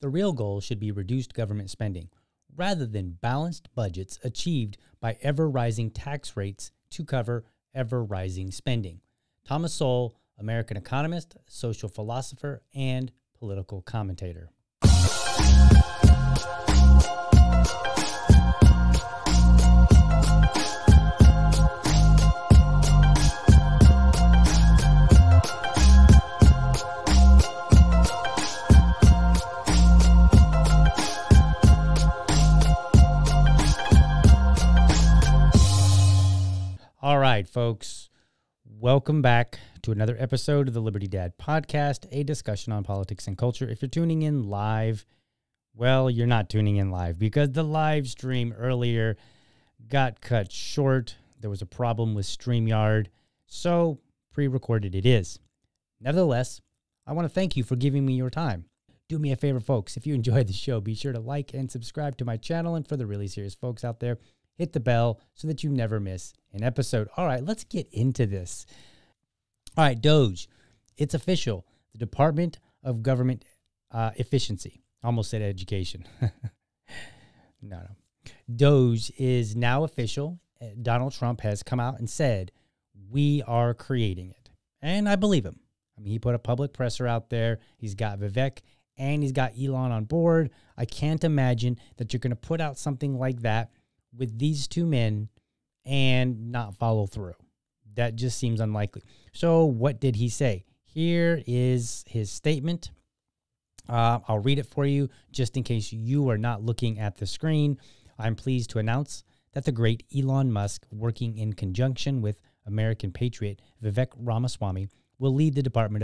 The real goal should be reduced government spending, rather than balanced budgets achieved by ever-rising tax rates to cover ever-rising spending. Thomas Sowell, American economist, social philosopher, and political commentator. All right, folks, welcome back to another episode of the Liberty Dad podcast, a discussion on politics and culture. If you're tuning in live, well, you're not tuning in live because the live stream earlier got cut short. There was a problem with StreamYard, so pre-recorded it is. Nevertheless, I want to thank you for giving me your time. Do me a favor, folks. If you enjoyed the show, be sure to like and subscribe to my channel. And for the really serious folks out there, hit the bell so that you never miss an episode. All right, let's get into this. All right, Doge, it's official. The Department of Government Efficiency, almost said education. No. Doge is now official. Donald Trump has come out and said, we are creating it. And I believe him. I mean, he put a public presser out there. He's got Vivek and he's got Elon on board. I can't imagine that you're going to put out something like that with these two men and not follow through. That just seems unlikely. So what did he say? Here is his statement. I'll read it for you just in case you are not looking at the screen. I'm pleased to announce that the great Elon Musk, working in conjunction with American patriot Vivek Ramaswamy, will lead the Department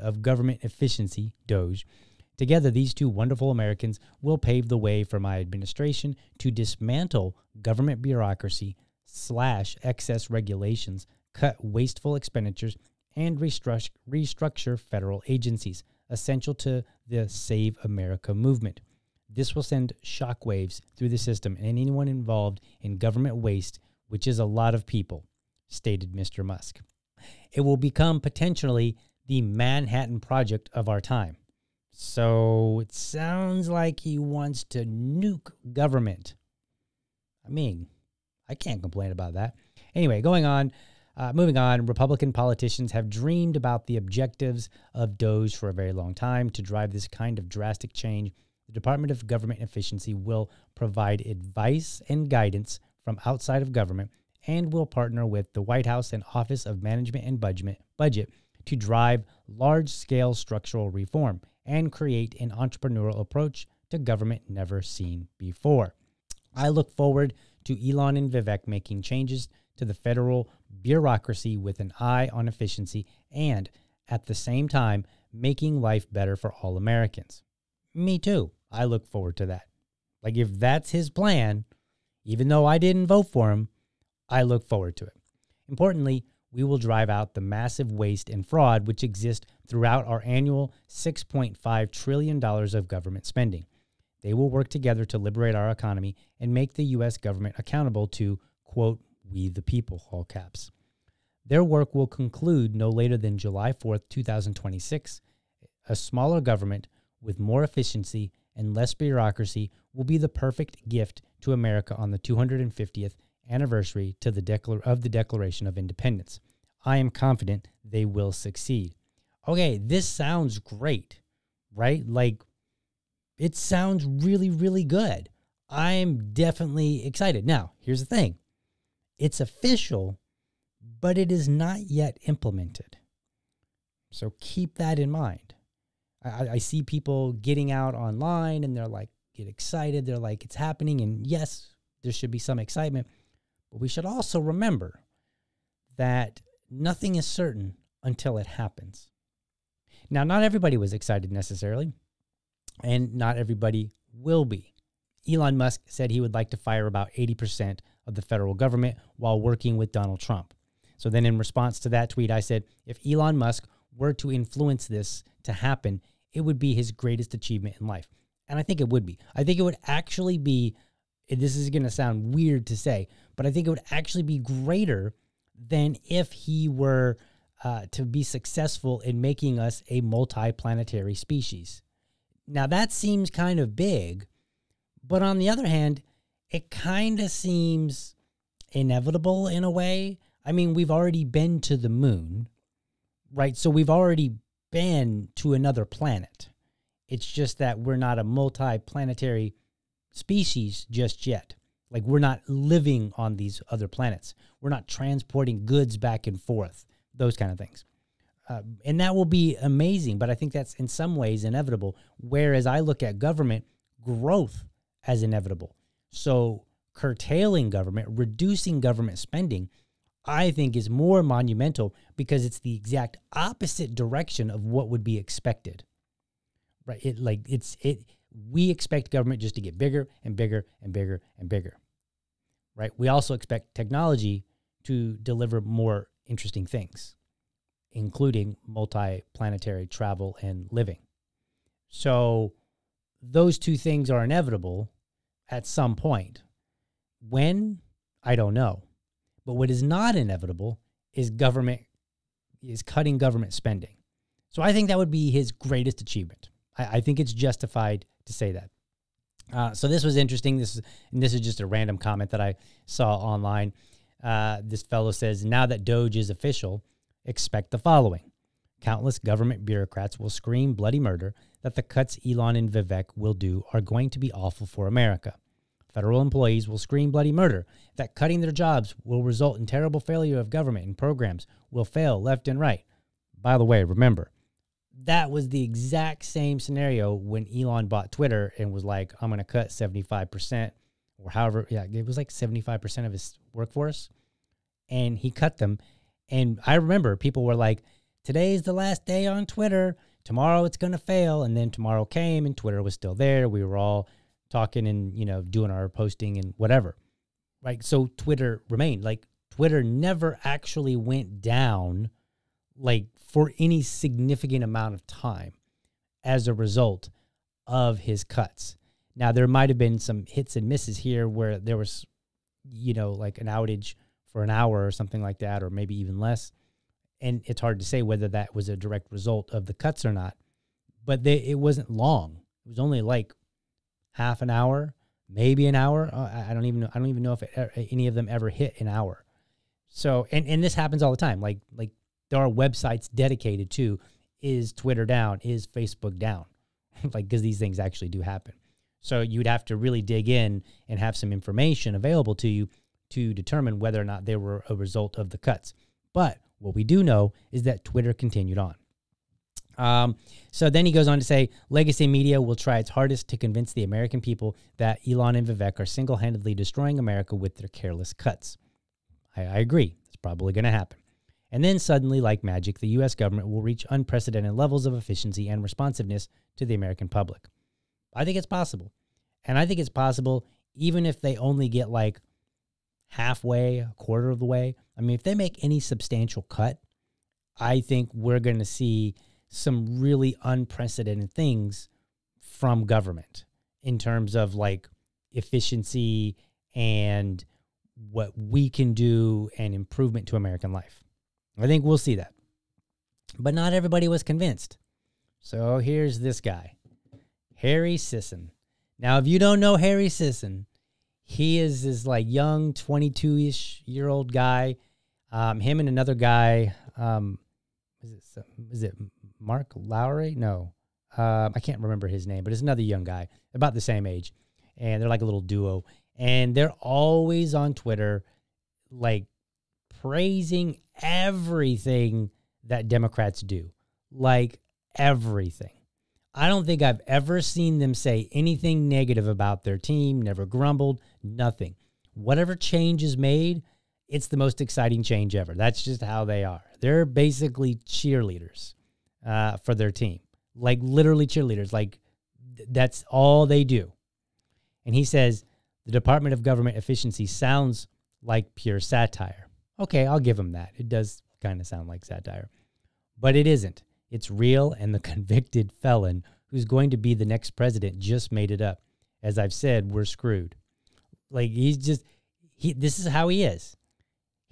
of Government Efficiency, Doge. Together, these two wonderful Americans will pave the way for my administration to dismantle government bureaucracy, slash excess regulations, cut wasteful expenditures, and restructure federal agencies, essential to the Save America movement. This will send shockwaves through the system and anyone involved in government waste, which is a lot of people, stated Mr. Musk. It will become potentially the Manhattan Project of our time. So it sounds like he wants to nuke government. I mean, I can't complain about that. Anyway, moving on, Republican politicians have dreamed about the objectives of Doge for a very long time. To drive this kind of drastic change, the Department of Government Efficiency will provide advice and guidance from outside of government and will partner with the White House and Office of Management and Budget to drive large-scale structural reform and create an entrepreneurial approach to government never seen before. I look forward to Elon and Vivek making changes to the federal bureaucracy with an eye on efficiency and, at the same time, making life better for all Americans. Me too. I look forward to that. Like, if that's his plan, even though I didn't vote for him, I look forward to it. Importantly, we will drive out the massive waste and fraud which exist throughout our annual $6.5 trillion of government spending. They will work together to liberate our economy and make the U.S. government accountable to, quote, we the people, all caps. Their work will conclude no later than July 4th, 2026. A smaller government with more efficiency and less bureaucracy will be the perfect gift to America on the 250th anniversary to the Declaration of Independence. I am confident they will succeed. Okay, this sounds great, right? Like, it sounds really, really good. I'm definitely excited. Now, here's the thing. It's official, but it is not yet implemented. So keep that in mind. I see people getting out online and they're like, get excited. They're like, it's happening. And yes, there should be some excitement. We should also remember that nothing is certain until it happens. Now, not everybody was excited necessarily, and not everybody will be. Elon Musk said he would like to fire about 80% of the federal government while working with Donald Trump. So then in response to that tweet, I said, if Elon Musk were to influence this to happen, it would be his greatest achievement in life. And I think it would be. I think it would actually be, this is going to sound weird to say, but I think it would actually be greater than if he were to be successful in making us a multi-planetary species. Now, that seems kind of big, but on the other hand, it kind of seems inevitable in a way. I mean, we've already been to the moon, right? So we've already been to another planet. It's just that we're not a multi-planetary species just yet. Like, we're not living on these other planets. We're not transporting goods back and forth, those kind of things. And that will be amazing, but I think that's in some ways inevitable. Whereas I look at government growth as inevitable. So curtailing government, reducing government spending, I think is more monumental because it's the exact opposite direction of what would be expected. Right? We expect government just to get bigger and bigger and bigger and bigger. Right? We also expect technology to deliver more interesting things, including multi-planetary travel and living. So those two things are inevitable at some point. When? I don't know. But what is not inevitable is cutting government spending. So I think that would be his greatest achievement. I think it's justified to say that. So this was interesting. This is just a random comment that I saw online. This fellow says, now that Doge is official, expect the following. Countless government bureaucrats will scream bloody murder that the cuts Elon and Vivek will do are going to be awful for America. Federal employees will scream bloody murder that cutting their jobs will result in terrible failure of government and programs will fail left and right. By the way, remember, that was the exact same scenario when Elon bought Twitter and was like, I'm going to cut 75% or however. Yeah, it was like 75% of his workforce. And he cut them. And I remember people were like, today's the last day on Twitter. Tomorrow it's going to fail. And then tomorrow came and Twitter was still there. We were all talking and, you know, doing our posting and whatever. Right. So Twitter remained. Like, Twitter never actually went down, like, for any significant amount of time as a result of his cuts. Now, there might have been some hits and misses here where there was, you know, like an outage for an hour or something like that, or maybe even less. And it's hard to say whether that was a direct result of the cuts or not. But it wasn't long. It was only like half an hour, maybe an hour. I don't even know if any of them ever hit an hour. So, and this happens all the time. Like, there are websites dedicated to, is Twitter down, is Facebook down? Like, because these things actually do happen. So you'd have to really dig in and have some information available to you to determine whether or not they were a result of the cuts. But what we do know is that Twitter continued on. So then he goes on to say, legacy media will try its hardest to convince the American people that Elon and Vivek are single-handedly destroying America with their careless cuts. I agree. It's probably going to happen. And then suddenly, like magic, the U.S. government will reach unprecedented levels of efficiency and responsiveness to the American public. I think it's possible. And I think it's possible even if they only get like halfway, a quarter of the way. I mean, if they make any substantial cut, I think we're going to see some really unprecedented things from government in terms of like efficiency and what we can do and improvement to American life. I think we'll see that. But not everybody was convinced. So here's this guy, Harry Sisson. Now, if you don't know Harry Sisson, he is this like young 22-ish-year-old guy. Him and another guy, is it Mark Lowry? No, I can't remember his name, but it's another young guy, about the same age. And they're like a little duo. And they're always on Twitter, like, praising everything that Democrats do, like everything. I don't think I've ever seen them say anything negative about their team, never grumbled, nothing. Whatever change is made, it's the most exciting change ever. That's just how they are. They're basically cheerleaders for their team, like literally cheerleaders. Like, that's all they do. And he says, the Department of Government Efficiency sounds like pure satire. Okay, I'll give him that. It does kind of sound like satire. But it isn't. It's real, and the convicted felon who's going to be the next president just made it up. As I've said, we're screwed. Like, he's just, this is how he is.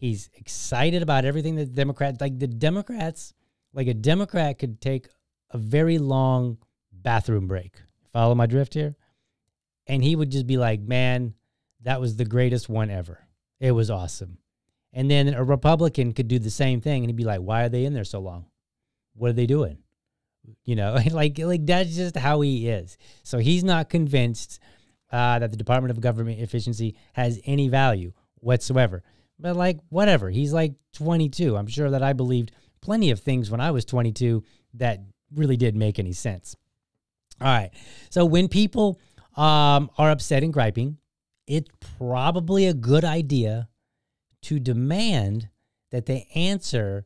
He's excited about everything that Democrats, like a Democrat could take a very long bathroom break. Follow my drift here? And he would just be like, man, that was the greatest one ever. It was awesome. And then a Republican could do the same thing and he'd be like, why are they in there so long? What are they doing? You know, like that's just how he is. So he's not convinced that the Department of Government Efficiency has any value whatsoever. But like, whatever. He's like 22. I'm sure that I believed plenty of things when I was 22 that really did make any sense. All right. So when people are upset and griping, it's probably a good idea to demand that they answer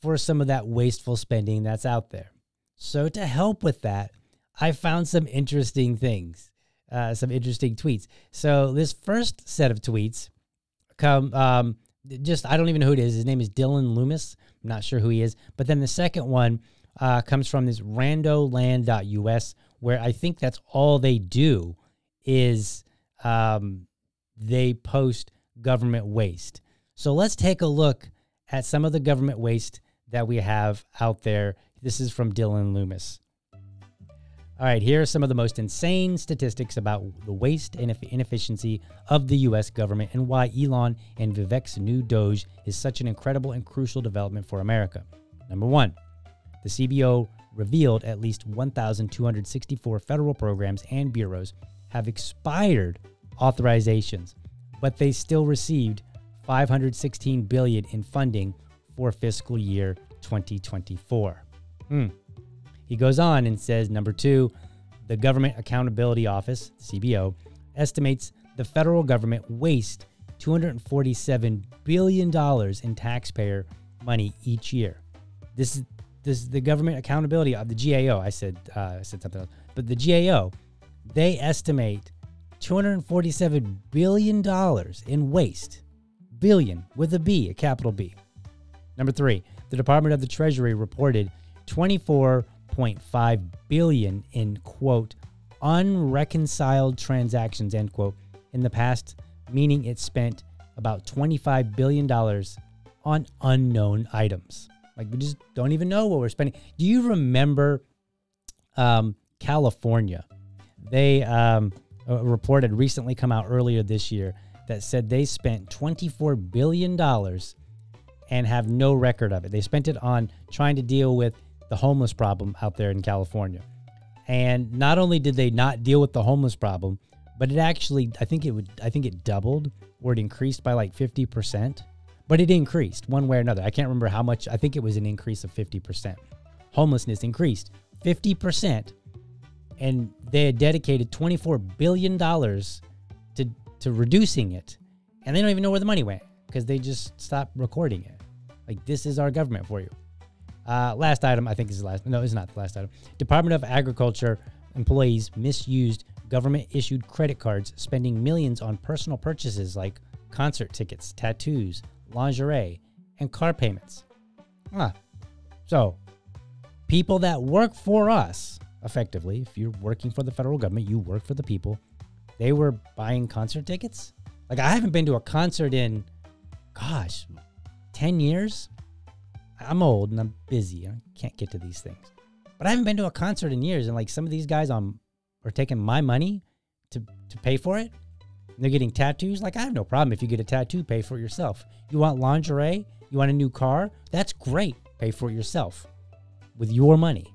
for some of that wasteful spending that's out there. So to help with that, I found some interesting things, some interesting tweets. So this first set of tweets come, I don't even know who it is. His name is Dylan Loomis. I'm not sure who he is. But then the second one comes from this randoland.us, where I think that's all they do is they post government waste. So let's take a look at some of the government waste that we have out there. This is from Dylan Loomis. All right, here are some of the most insane statistics about the waste and inefficiency of the U.S. government and why Elon and Vivek's new Doge is such an incredible and crucial development for America. Number one, the CBO revealed at least 1,264 federal programs and bureaus have expired authorizations, but they still received $516 billion in funding for fiscal year 2024. He goes on and says, number two, the Government Accountability Office, CBO, estimates the federal government wastes $247 billion in taxpayer money each year. This is the Government Accountability of the GAO. I said something else, but the GAO, they estimate $247 billion in waste. Billion with a B, a capital B. Number three, the Department of the Treasury reported $24.5 billion in, quote, unreconciled transactions, end quote, in the past, meaning it spent about $25 billion on unknown items. Like, we just don't even know what we're spending. Do you remember California? They reported recently, come out earlier this year, that said they spent $24 billion and have no record of it. They spent it on trying to deal with the homeless problem out there in California. And not only did they not deal with the homeless problem, but it actually, I think it doubled, or it increased by like 50%, but it increased one way or another. I can't remember how much. I think it was an increase of 50%. Homelessness increased 50%, and they had dedicated $24 billion to reducing it, and they don't even know where the money went because they just stopped recording it. Like, this is our government for you. Last item, I think is the last. No, it's not the last item. Department of Agriculture employees misused government-issued credit cards, spending millions on personal purchases like concert tickets, tattoos, lingerie, and car payments. So, people that work for us, effectively, if you're working for the federal government, you work for the people, they were buying concert tickets? Like, I haven't been to a concert in, gosh, 10 years? I'm old and I'm busy. I can't get to these things. But I haven't been to a concert in years, and like, some of these guys are taking my money to pay for it. And they're getting tattoos. Like, I have no problem if you get a tattoo, pay for it yourself. You want lingerie? You want a new car? That's great. Pay for it yourself with your money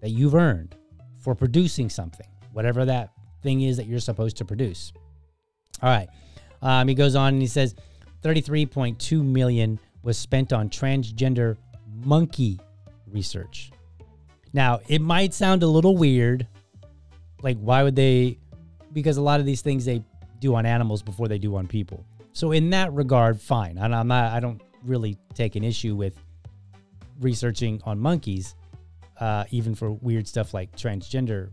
that you've earned for producing something, whatever that thing is that you're supposed to produce. All right. He goes on and he says 33.2 million was spent on transgender monkey research. Now, it might sound a little weird. Like, why would they? Because a lot of these things they do on animals before they do on people. So in that regard, fine. And I don't really take an issue with researching on monkeys, even for weird stuff like transgender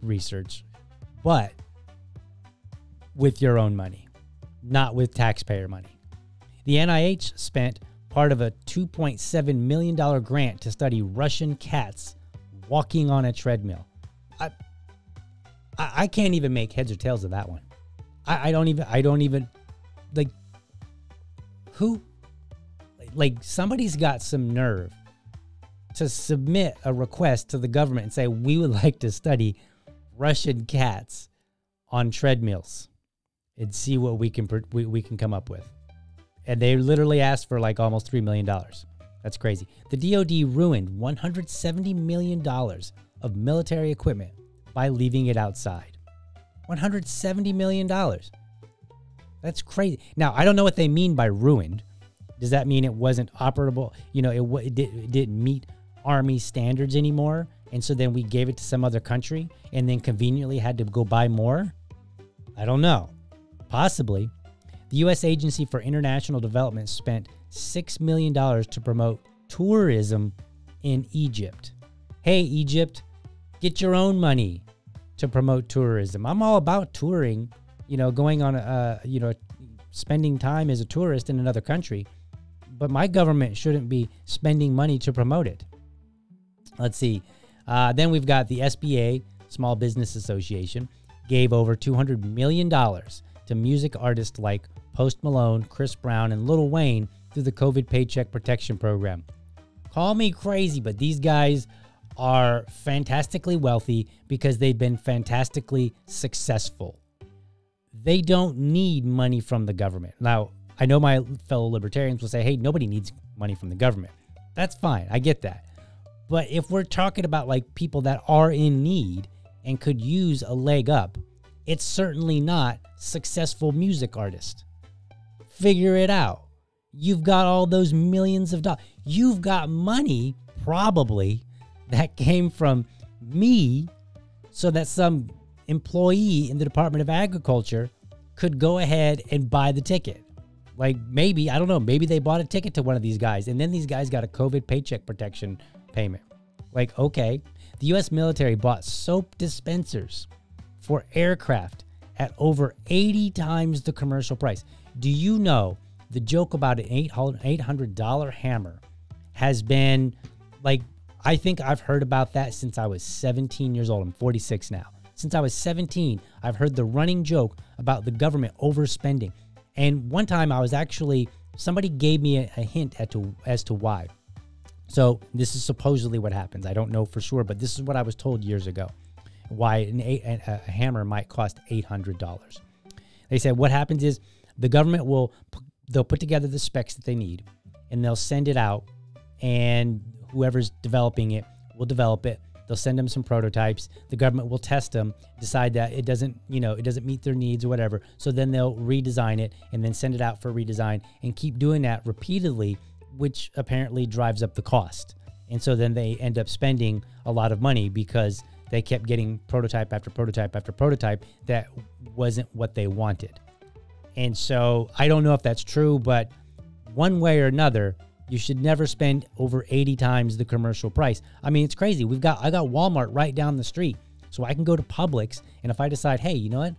research, but with your own money, not with taxpayer money. The NIH spent part of a $2.7 million grant to study Russian cats walking on a treadmill. I can't even make heads or tails of that one. I don't even, like, who like somebody's got some nerve to submit a request to the government and say, we would like to study Russian cats on treadmills and see what we can come up with. And they literally asked for like almost $3 million. That's crazy. The DOD ruined $170 million of military equipment by leaving it outside. $170 million. That's crazy. Now, I don't know what they mean by ruined. Does that mean it wasn't operable? You know, it didn't meet Army standards anymore. And so then we gave it to some other country and then conveniently had to go buy more? I don't know. Possibly. The U.S. Agency for International Development spent $6 million to promote tourism in Egypt. Hey, Egypt, get your own money to promote tourism. I'm all about touring, you know, going on, you know, spending time as a tourist in another country, but my government shouldn't be spending money to promote it. Let's see. Then we've got the SBA, Small Business Association, gave over $200 million to music artists like Post Malone, Chris Brown, and Lil Wayne through the COVID Paycheck Protection Program. Call me crazy, but these guys are fantastically wealthy because they've been fantastically successful. They don't need money from the government. Now, I know my fellow libertarians will say, hey, nobody needs money from the government. That's fine. I get that. But if we're talking about like people that are in need and could use a leg up, it's certainly not successful music artists. Figure it out. You've got all those millions of dollars. You've got money, probably, that came from me so that some employee in the Department of Agriculture could go ahead and buy the ticket. Like maybe, I don't know, maybe they bought a ticket to one of these guys and then these guys got a COVID paycheck protection payment. Like, okay, the U.S. military bought soap dispensers for aircraft at over 80 times the commercial price. Do you know the joke about an $800 hammer has been like, I think I've heard about that since I was 17 years old. I'm 46 now. Since I was 17, I've heard the running joke about the government overspending. And one time I was actually, somebody gave me a hint as to why. So this is supposedly what happens. I don't know for sure, but this is what I was told years ago, why a hammer might cost $800. They said what happens is the government will, they'll put together the specs that they need and they'll send it out, and whoever's developing it will develop it. They'll send them some prototypes. The government will test them, decide that it doesn't, you know, it doesn't meet their needs or whatever. So then they'll redesign it and then send it out for redesign and keep doing that repeatedly, which apparently drives up the cost. And so then they end up spending a lot of money because they kept getting prototype after prototype after prototype that wasn't what they wanted. And so I don't know if that's true, but one way or another, you should never spend over 80 times the commercial price. I mean, it's crazy. I got Walmart right down the street, so I can go to Publix, and if I decide, hey, you know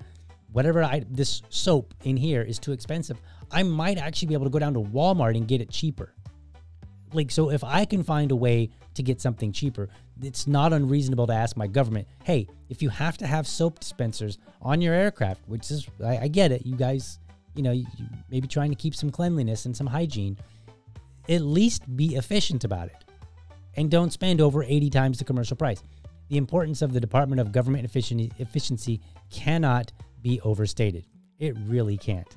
what, this soap in here is too expensive, I might actually be able to go down to Walmart and get it cheaper. Like, so if I can find a way to get something cheaper, it's not unreasonable to ask my government, hey, if you have to have soap dispensers on your aircraft, which is, I get it, you guys, you know, you may be trying to keep some cleanliness and some hygiene, at least be efficient about it and don't spend over 80 times the commercial price. The importance of the Department of Government Efficiency cannot be overstated. It really can't.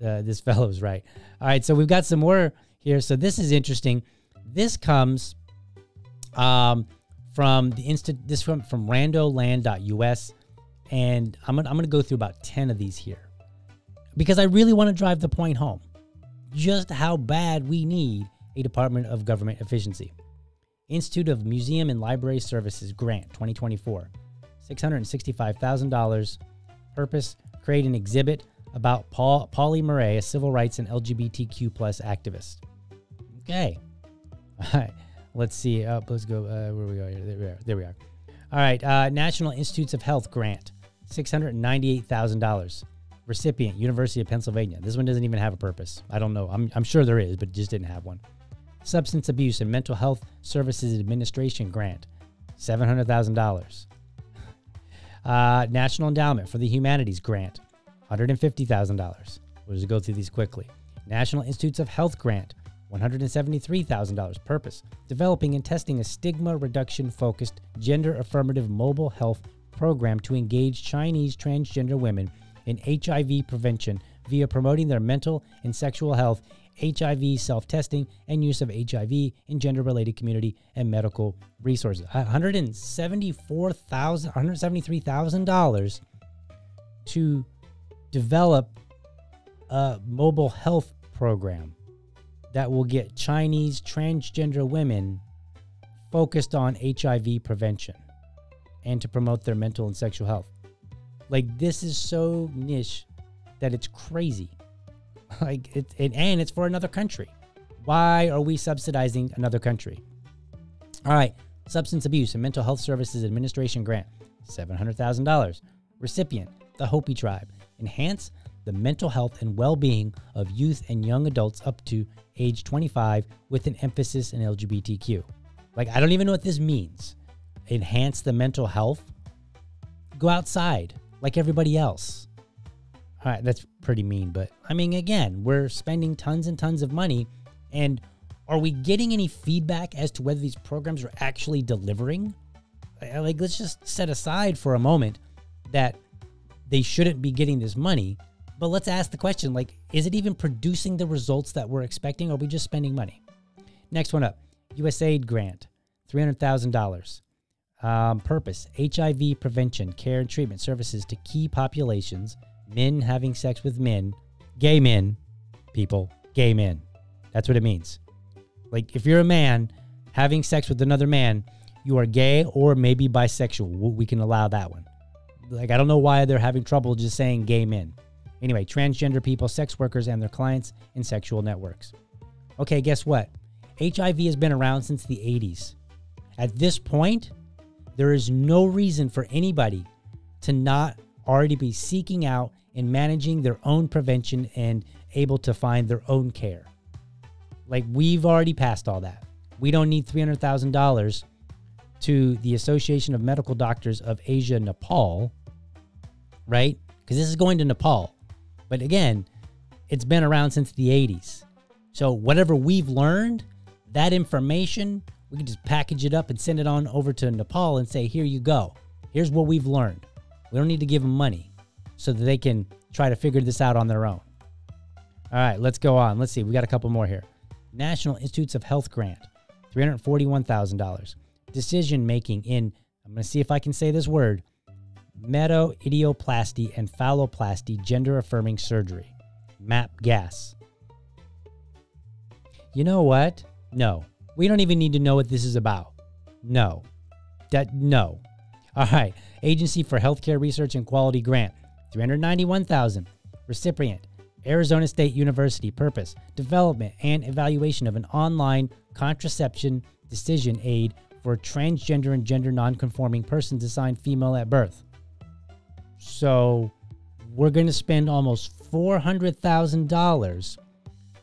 This fellow's right. All right, so we've got some more here. So this is interesting. This comes from the from randoland.us, and I'm gonna go through about 10 of these here because I really want to drive the point home. Just how bad we need a Department of Government Efficiency. Institute of Museum and Library Services grant 2024, $665,000. Purpose, create an exhibit about Pauli Murray, a civil rights and LGBTQ plus activist. Okay. All right. Let's see. Let's go. Where we go here? There we are. There we are. All right. National Institutes of Health grant, $698,000. Recipient, University of Pennsylvania. This one doesn't even have a purpose. I don't know. I'm sure there is, but it just didn't have one. Substance Abuse and Mental Health Services Administration grant, $700,000. National Endowment for the Humanities grant, $150,000. We'll just go through these quickly. National Institutes of Health grant, $173,000. Purpose: developing and testing a stigma reduction-focused, gender-affirmative mobile health program to engage Chinese transgender women in HIV prevention via promoting their mental and sexual health, HIV self-testing, and use of HIV in gender-related community and medical resources. $173,000 to develop a mobile health program that will get Chinese transgender women focused on HIV prevention and to promote their mental and sexual health. Like, this is so niche that it's crazy. Like, and it's for another country. Why are we subsidizing another country? All right, Substance Abuse and Mental Health Services Administration grant, $700,000. Recipient, the Hopi tribe. Enhance the mental health and well-being of youth and young adults up to age 25 with an emphasis in LGBTQ. Like, I don't even know what this means. Enhance the mental health? Go outside like everybody else. All right, that's pretty mean, but I mean, again, we're spending tons and tons of money, and are we getting any feedback as to whether these programs are actually delivering? Like, let's just set aside for a moment that they shouldn't be getting this money, but let's ask the question, like, is it even producing the results that we're expecting, or are we just spending money? Next one up, USAID grant, $300,000. Purpose, HIV prevention, care and treatment services to key populations, men having sex with men, gay men, people, gay men. That's what it means. Like, if you're a man having sex with another man, you are gay or maybe bisexual. We can allow that one. Like, I don't know why they're having trouble just saying gay men. Anyway, transgender people, sex workers, and their clients in sexual networks. Okay, guess what? HIV has been around since the 80s. At this point, there is no reason for anybody to not already be seeking out in managing their own prevention and able to find their own care. Like, we've already passed all that. We don't need $300,000 to the Association of Medical Doctors of Asia, Nepal, right? Because this is going to Nepal. But again, it's been around since the 80s. So whatever we've learned, that information, we can just package it up and send it on over to Nepal and say, here you go. Here's what we've learned. We don't need to give them money so that they can try to figure this out on their own. All right, let's go on. Let's see. We got a couple more here. National Institutes of Health grant, $341,000. Decision-making in, I'm going to see if I can say this word, metoidioplasty and phalloplasty gender-affirming surgery. MAP-GAS. You know what? No. We don't even need to know what this is about. No. No. All right. Agency for Healthcare Research and Quality grant, $391,000. Recipient, Arizona State University. Purpose, development and evaluation of an online contraception decision aid for transgender and gender nonconforming persons assigned female at birth. So we're going to spend almost $400,000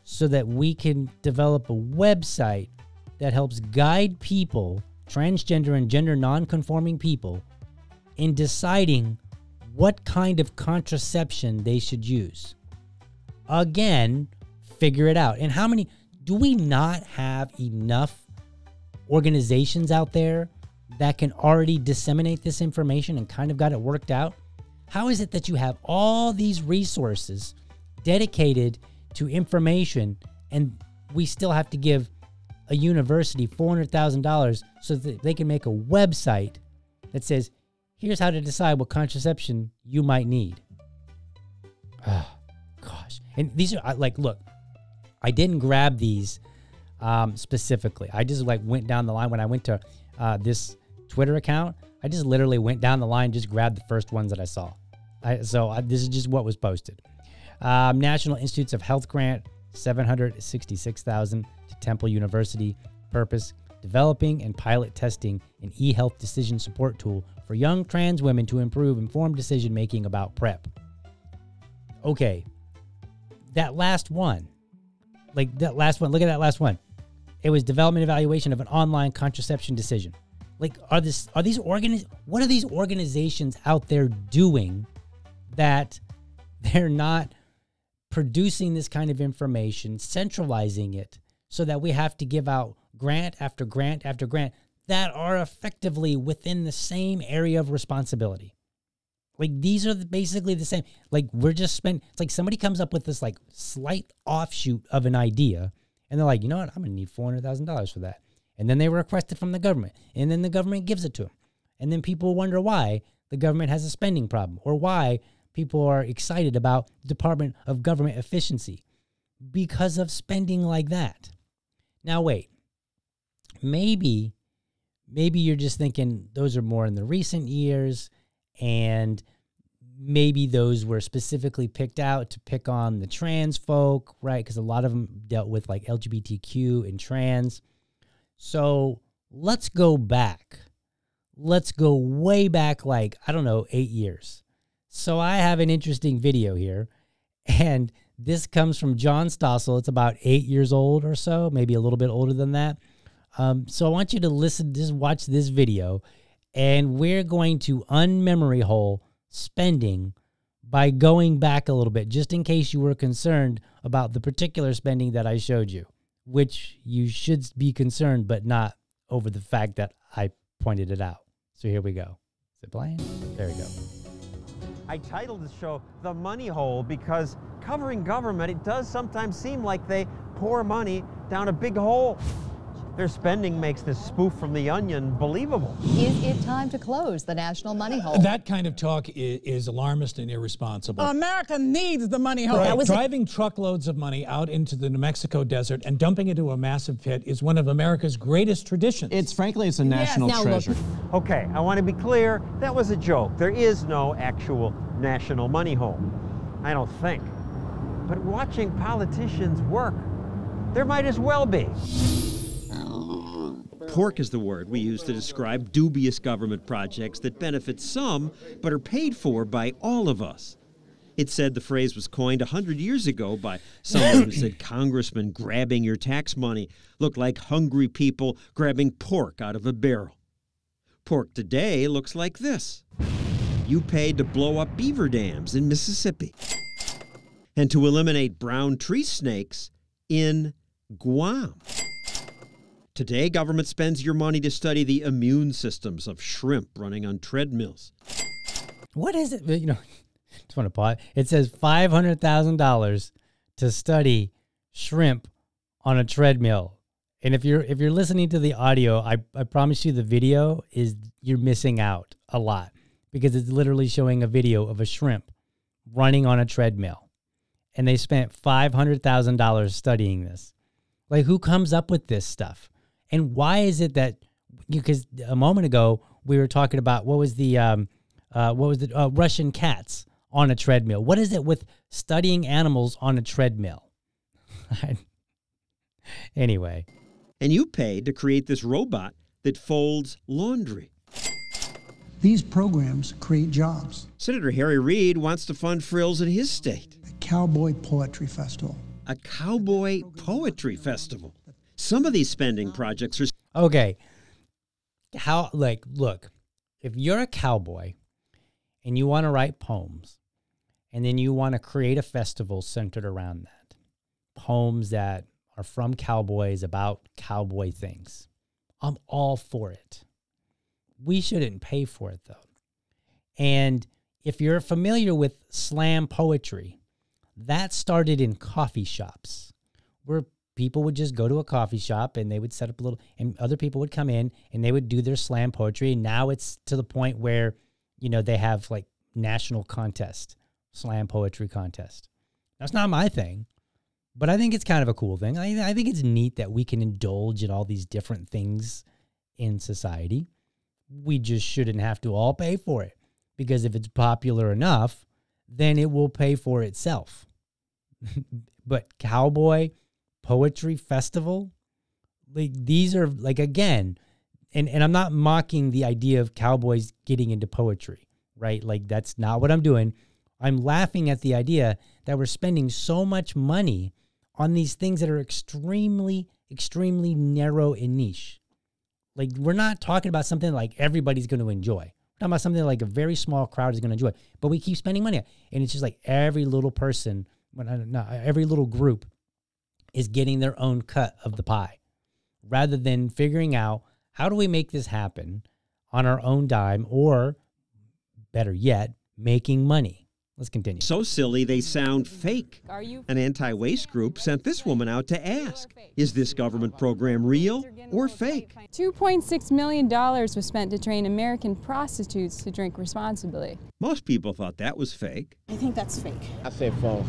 so that we can develop a website that helps guide people, transgender and gender nonconforming people, in deciding what kind of contraception they should use. Again, figure it out. And how many, do we not have enough organizations out there that can already disseminate this information and kind of got it worked out? How is it that you have all these resources dedicated to information and we still have to give a university $400,000 so that they can make a website that says, here's how to decide what contraception you might need. Oh, gosh. And these are, like, look, I didn't grab these specifically. I just, like, went down the line. When I went to this Twitter account, I just literally went down the line, just grabbed the first ones that I saw. This is just what was posted. National Institutes of Health grant, $766,000 to Temple University. Purpose, developing and pilot testing an e-health decision support tool for young trans women to improve informed decision-making about PrEP. Okay, that last one. Like, that last one. Look at that last one. It was development evaluation of an online contraception decision. Like, what are these organizations out there doing that they're not producing this kind of information, centralizing it, so that we have to give out grant after grant after grant that are effectively within the same area of responsibility. Like, these are basically the same. Like, we're just spent. It's like somebody comes up with this, like, slight offshoot of an idea, and they're like, you know what? I'm going to need $400,000 for that. And then they request it from the government, and then the government gives it to them. And then people wonder why the government has a spending problem, or why people are excited about the Department of Government Efficiency, because of spending like that. Now, wait. Maybe you're just thinking those are more in the recent years, and maybe those were specifically picked out to pick on the trans folk, right? Because a lot of them dealt with, like, LGBTQ and trans. So let's go back. Let's go way back, like, I don't know, 8 years. So I have an interesting video here, and this comes from John Stossel. It's about 8 years old or so, maybe a little bit older than that. So I want you to listen, just watch this video, and we're going to unmemory hole spending by going back a little bit, just in case you were concerned about the particular spending that I showed you, which you should be concerned, but not over the fact that I pointed it out. So here we go. Is it playing? There we go. I titled the show The Money Hole because covering government, it does sometimes seem like they pour money down a big hole. Their spending makes this spoof from The Onion believable. Is it time to close the national money hole? That kind of talk is alarmist and irresponsible. America needs the money hole. Right. That was driving truckloads of money out into the New Mexico desert and dumping it into a massive pit is one of America's greatest traditions. It's frankly, it's a national treasure. Look. Okay, I want to be clear. That was a joke. There is no actual national money hole. I don't think. But watching politicians work, there might as well be. Pork is the word we use to describe dubious government projects that benefit some, but are paid for by all of us. It's said the phrase was coined 100 years ago by someone who said congressmen grabbing your tax money looked like hungry people grabbing pork out of a barrel. Pork today looks like this. You paid to blow up beaver dams in Mississippi and to eliminate brown tree snakes in Guam. Today, government spends your money to study the immune systems of shrimp running on treadmills. What is it? You know, just want to pause. It says $500,000 to study shrimp on a treadmill. And if you're listening to the audio, I promise you the video is, you're missing out a lot, because it's literally showing a video of a shrimp running on a treadmill. And they spent $500,000 studying this. Like, who comes up with this stuff? And why is it that, because a moment ago we were talking about what was the Russian cats on a treadmill? What is it with studying animals on a treadmill? Anyway. And you paid to create this robot that folds laundry. These programs create jobs. Senator Harry Reid wants to fund frills in his state. The Cowboy Poetry Festival. A Cowboy Poetry Festival. Some of these spending projects are... Okay. How, like, look, if you're a cowboy and you want to write poems, and then you want to create a festival centered around that, poems that are from cowboys about cowboy things, I'm all for it. We shouldn't pay for it, though. And if you're familiar with slam poetry, that started in coffee shops, where people would just go to a coffee shop and they would set up a little, and other people would come in and they would do their slam poetry. And now it's to the point where, you know, they have like national contest, slam poetry contest. That's not my thing, but I think it's kind of a cool thing. I think it's neat that we can indulge in all these different things in society. We just shouldn't have to all pay for it, because if it's popular enough, then it will pay for itself. But Cowboy Poetry Festival, like, these are, like, again, and I'm not mocking the idea of cowboys getting into poetry, right? Like, that's not what I'm doing. I'm laughing at the idea that we're spending so much money on these things that are extremely, extremely narrow and niche. Like, we're not talking about something like everybody's going to enjoy. We're talking about something like a very small crowd is going to enjoy, but we keep spending money. And it's just like every little person, every little group is getting their own cut of the pie rather than figuring out how do we make this happen on our own dime, or better yet, making money. Let's continue. So silly they sound fake. An anti-waste group sent this woman out to ask, is this government program real or fake? $2.6 million was spent to train American prostitutes to drink responsibly. Most people thought that was fake. I think that's fake. I say false.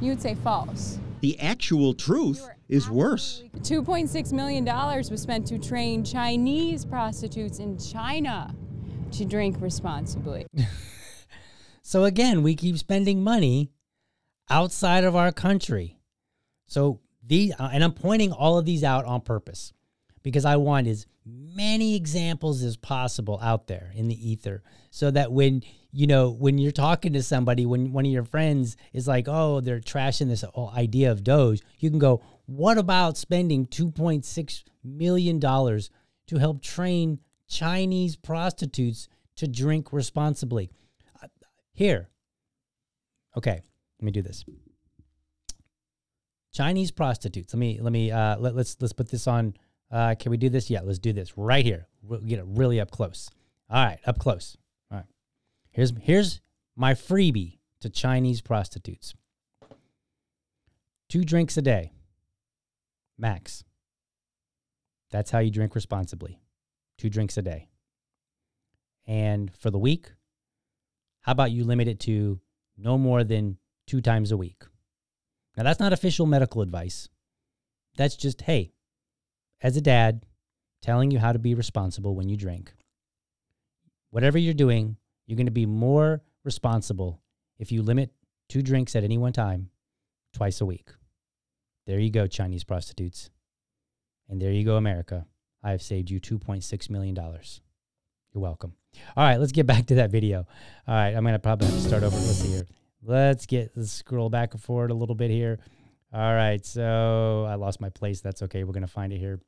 You would say false. The actual truth is worse. $2.6 million was spent to train Chinese prostitutes in China to drink responsibly. So again, we keep spending money outside of our country. So these, and I'm pointing all of these out on purpose because I want as many examples as possible out there in the ether so that when, you know, when you're talking to somebody, when one of your friends is like, oh, they're trashing this idea of Doge, you can go, what about spending $2.6 million to help train Chinese prostitutes to drink responsibly? Here, okay, let me do this. Chinese prostitutes. Let's put this on. Can we do this? Yeah, let's do this right here. We'll get it really up close. All right, up close. All right, here's my freebie to Chinese prostitutes. 2 drinks a day, max. That's how you drink responsibly. 2 drinks a day, and for the week. How about you limit it to no more than 2 times a week? Now, that's not official medical advice. That's just, hey, as a dad, telling you how to be responsible when you drink. Whatever you're doing, you're going to be more responsible if you limit 2 drinks at any one time, 2 times a week. There you go, Chinese prostitutes. And there you go, America. I have saved you $2.6 million. You're welcome. All right, let's get back to that video. All right, I'm going to probably have to start over. Let's see here. Let's scroll back and forward a little bit here. All right, so I lost my place. That's okay. We're going to find it here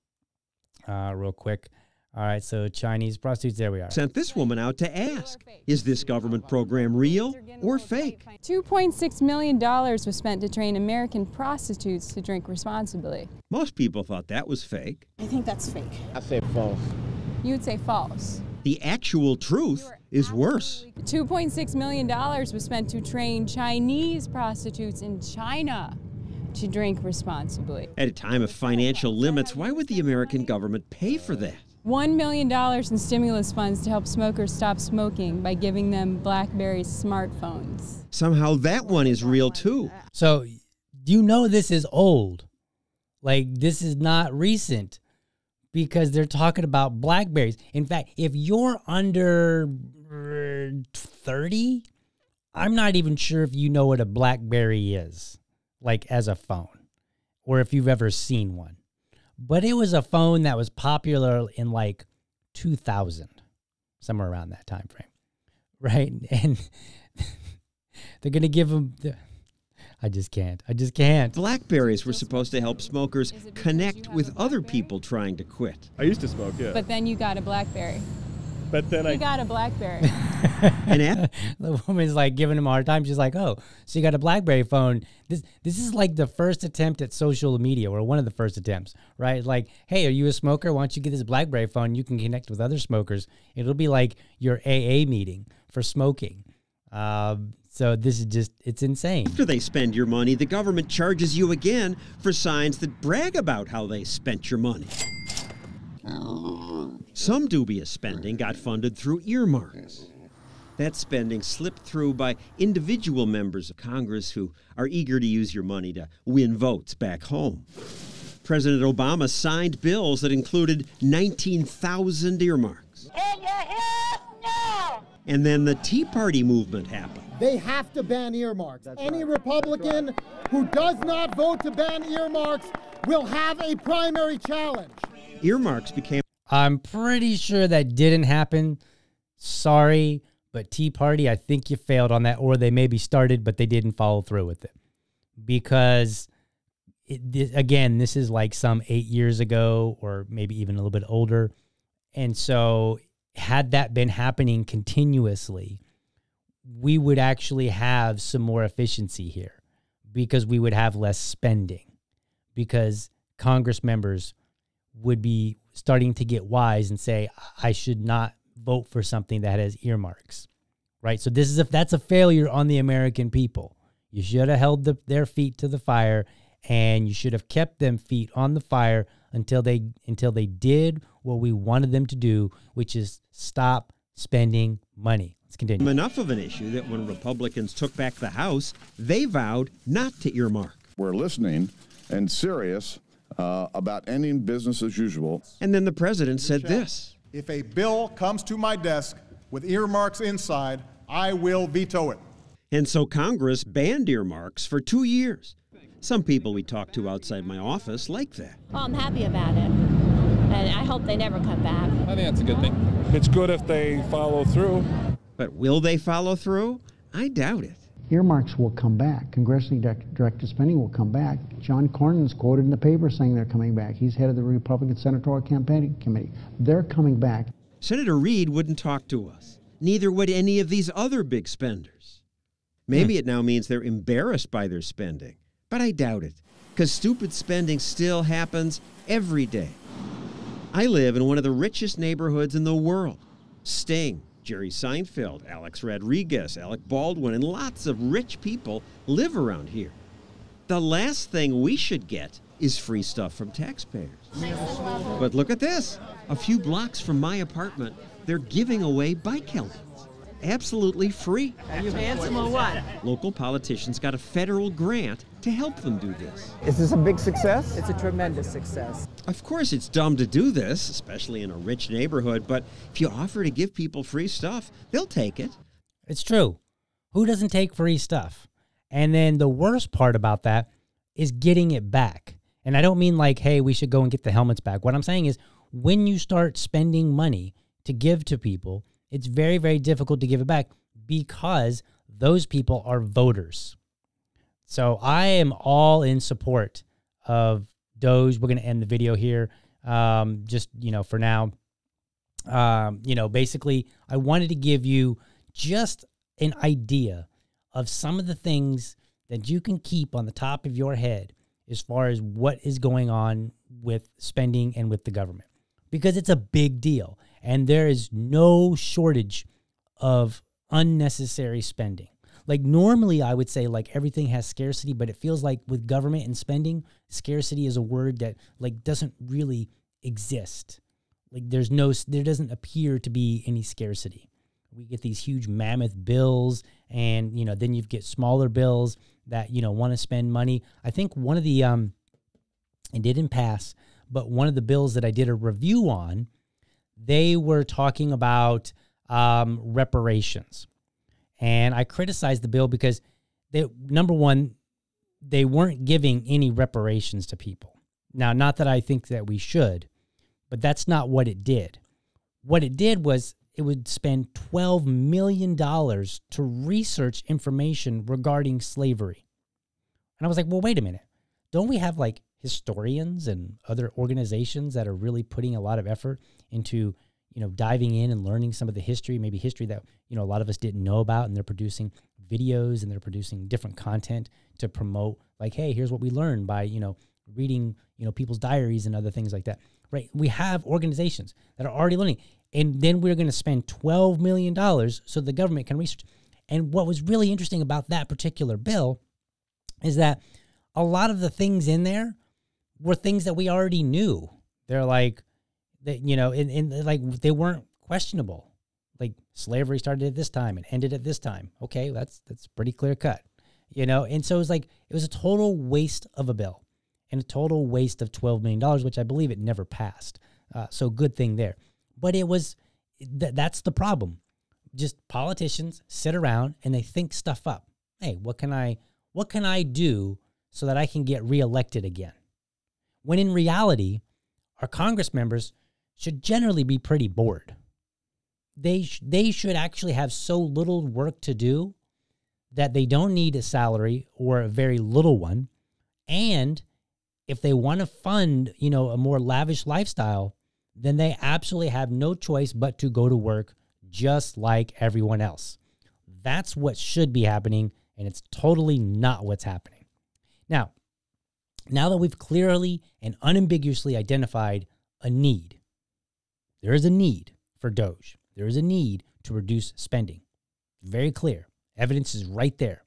real quick. All right, so Chinese prostitutes, there we are. Sent this woman out to ask, is this government program real or fake? $2.6 million was spent to train American prostitutes to drink responsibly. Most people thought that was fake. I think that's fake. I say false. You would say false. The actual truth is worse. $2.6 million was spent to train Chinese prostitutes in China to drink responsibly. At a time of financial limits, why would the American government pay for that? $1 million in stimulus funds to help smokers stop smoking by giving them BlackBerry smartphones. Somehow that one is real too. So you know this is old. Like, this is not recent. Because they're talking about BlackBerries. In fact, if you're under 30, I'm not even sure if you know what a BlackBerry is, like as a phone, or if you've ever seen one. But it was a phone that was popular in like 2000, somewhere around that time frame, right? And they're going to give them... I just can't. I just can't. BlackBerries were supposed to help smokers connect with other people trying to quit. I used to smoke, yeah. But then you got a BlackBerry. But then I got a BlackBerry. And the woman's like giving him a hard time. She's like, "Oh, so you got a BlackBerry phone? This is like the first attempt at social media, or one of the first attempts, right? Like, hey, are you a smoker? Why don't you get this BlackBerry phone? You can connect with other smokers. It'll be like your AA meeting for smoking." So this is just, it's insane. After they spend your money, the government charges you again for signs that brag about how they spent your money. Some dubious spending got funded through earmarks. That spending slipped through by individual members of Congress who are eager to use your money to win votes back home. President Obama signed bills that included 19,000 earmarks. And then the Tea Party movement happened. They have to ban earmarks. Any Republican who does not vote to ban earmarks will have a primary challenge. Earmarks became... I'm pretty sure that didn't happen. Sorry, but Tea Party, I think you failed on that. Or they maybe started, but they didn't follow through with it. Because, again, this is like some 8 years ago or maybe even a little bit older. And so had that been happening continuously... we would actually have some more efficiency here because we would have less spending. because Congress members would be starting to get wise and say, I should not vote for something that has earmarks, right? So this is that's a failure on the American people. You should have held their feet to the fire, and you should have kept them feet on the fire until they did what we wanted them to do, which is stop spending money. Let's continue. Enough of an issue that when Republicans took back the House, they vowed not to earmark. We're listening and serious about ending business as usual. And then the president said this. If a bill comes to my desk with earmarks inside, I will veto it. And so Congress banned earmarks for 2 years. Some people we talked to outside my office like that. Oh, I'm happy about it, and I hope they never come back. I think that's a good thing. It's good if they follow through. But will they follow through? I doubt it. Earmarks will come back. Congressionally directed spending will come back. John Cornyn's quoted in the paper saying they're coming back. He's head of the Republican Senatorial Campaign Committee. They're coming back. Senator Reid wouldn't talk to us. Neither would any of these other big spenders. Maybe it now means they're embarrassed by their spending, but I doubt it, because stupid spending still happens every day. I live in one of the richest neighborhoods in the world. Sting, Jerry Seinfeld, Alex Rodriguez, Alec Baldwin, and lots of rich people live around here. The last thing we should get is free stuff from taxpayers. But look at this. A few blocks from my apartment, they're giving away bike helmets. Absolutely free. Are you handsome or what? Local politicians got a federal grant to help them do this. Is this a big success? It's a tremendous success. Of course it's dumb to do this, especially in a rich neighborhood, but if you offer to give people free stuff, they'll take it. It's true. Who doesn't take free stuff? And then the worst part about that is getting it back. And I don't mean like, hey, we should go and get the helmets back. What I'm saying is when you start spending money to give to people, it's very, very difficult to give it back because those people are voters. So I am all in support of Doge. We're going to end the video here just, for now. Basically, I wanted to give you just an idea of some of the things that you can keep on the top of your head as far as what is going on with spending and with the government, because it's a big deal. And there is no shortage of unnecessary spending. Like normally I would say like everything has scarcity, but it feels like with government and spending, scarcity is a word that like doesn't really exist. Like there doesn't appear to be any scarcity. We get these huge mammoth bills and, then you get smaller bills that, want to spend money. I think one of the, it didn't pass, but one of the bills that I did a review on, they were talking about reparations. And I criticized the bill because, number one, they weren't giving any reparations to people. Now, not that I think that we should, but that's not what it did. What it did was it would spend $12 million to research information regarding slavery. And I was like, well, wait a minute. Don't we have, like, historians and other organizations that are really putting a lot of effort into, diving in and learning some of the history, maybe history that, a lot of us didn't know about, and they're producing videos and they're producing different content to promote like, hey, here's what we learned by, reading, people's diaries and other things like that, right? We have organizations that are already learning, and then we're going to spend $12 million so the government can research. And what was really interesting about that particular bill is that a lot of the things in there were things that we already knew. They're like, they weren't questionable. Like slavery started at this time and ended at this time. Okay, that's pretty clear cut, And so it was like, it was a total waste of a bill and a total waste of $12 million, which I believe it never passed. So good thing there. But it was, that's the problem. Just politicians sit around and they think stuff up. Hey, what can I do so that I can get reelected again? When in reality, our Congress members should generally be pretty bored. They should actually have so little work to do that they don't need a salary or a very little one. And if they want to fund, a more lavish lifestyle, then they absolutely have no choice but to go to work just like everyone else. That's what should be happening, and it's totally not what's happening. Now, Now that we've clearly and unambiguously identified a need, there is a need for Doge. There is a need to reduce spending. Very clear. Evidence is right there.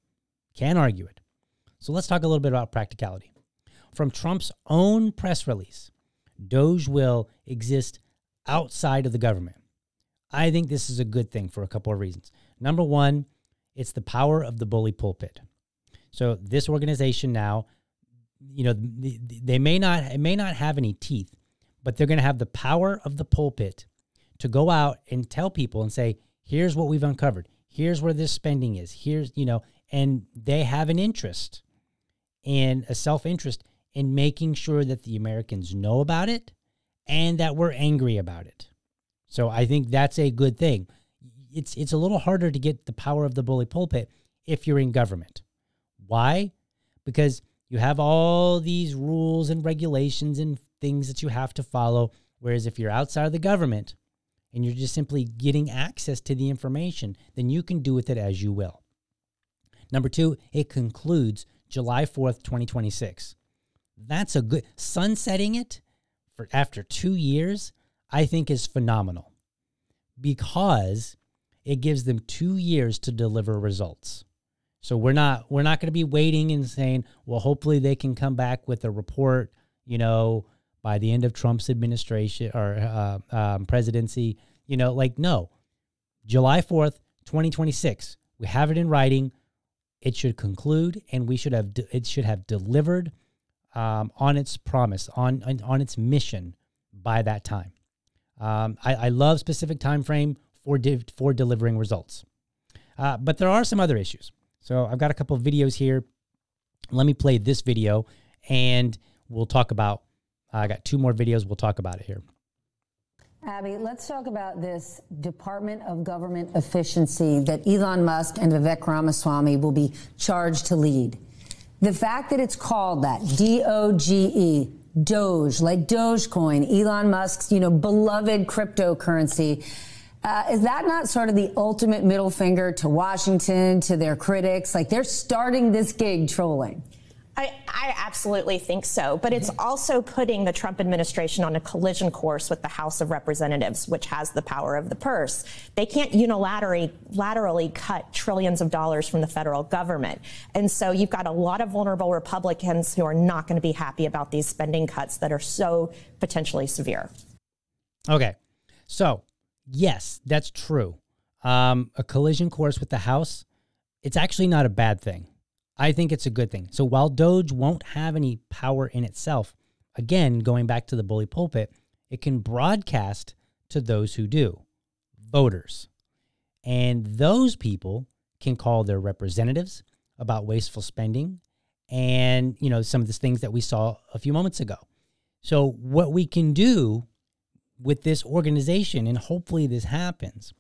Can't argue it. So let's talk a little bit about practicality. From Trump's own press release, Doge will exist outside of the government. I think this is a good thing for a couple of reasons. Number one, it's the power of the bully pulpit. So this organization now, you know, it may not have any teeth, but they're going to have the power of the pulpit to go out and tell people and say, here's what we've uncovered. Here's where this spending is. Here's, you know, and they have an interest and a self-interest in making sure that the Americans know about it and that we're angry about it. So I think that's a good thing. It's a little harder to get the power of the bully pulpit if you're in government. Why? Because you have all these rules and regulations and things that you have to follow, whereas if you're outside of the government and you're just simply getting access to the information, then you can do with it as you will. Number two, it concludes July 4th, 2026. That's a good, sunsetting it for after 2 years, I think is phenomenal because it gives them 2 years to deliver results. So we're not going to be waiting and saying, well, hopefully they can come back with a report, you know, by the end of Trump's administration or presidency, you know, like, no, July 4th, 2026, we have it in writing. It should conclude and we should have, it should have delivered on its promise, on its mission by that time. I love specific time frame for delivering results. But there are some other issues. So I've got a couple of videos here. Let me play this video and we'll talk about, I got two more videos. We'll talk about it here. Abby, let's talk about this Department of Government Efficiency that Elon Musk and Vivek Ramaswamy will be charged to lead. The fact that it's called that, D-O-G-E, Doge, like Dogecoin, Elon Musk's, you know, beloved cryptocurrency, is that not sort of the ultimate middle finger to Washington, to their critics? Like they're starting this gig trolling. I absolutely think so. But it's also putting the Trump administration on a collision course with the House of Representatives, which has the power of the purse. They can't unilaterally cut trillions of dollars from the federal government. And so you've got a lot of vulnerable Republicans who are not going to be happy about these spending cuts that are so potentially severe. Okay. So, yes, that's true. A collision course with the House, it's actually not a bad thing. I think it's a good thing. So while Doge won't have any power in itself, again, going back to the bully pulpit, it can broadcast to those who do, voters. And those people can call their representatives about wasteful spending and, you know, some of the things that we saw a few moments ago. So what we can do with this organization, and hopefully this happens,